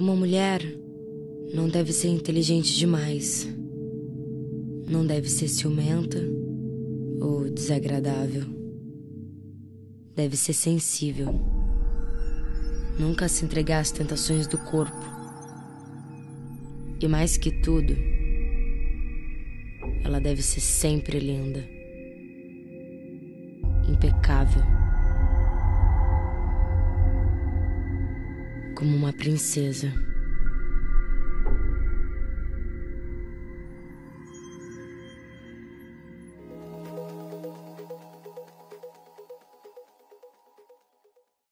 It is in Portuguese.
Uma mulher não deve ser inteligente demais. Não deve ser ciumenta ou desagradável. Deve ser sensível. Nunca se entregar às tentações do corpo. E mais que tudo, ela deve ser sempre linda. Impecável. Como uma princesa.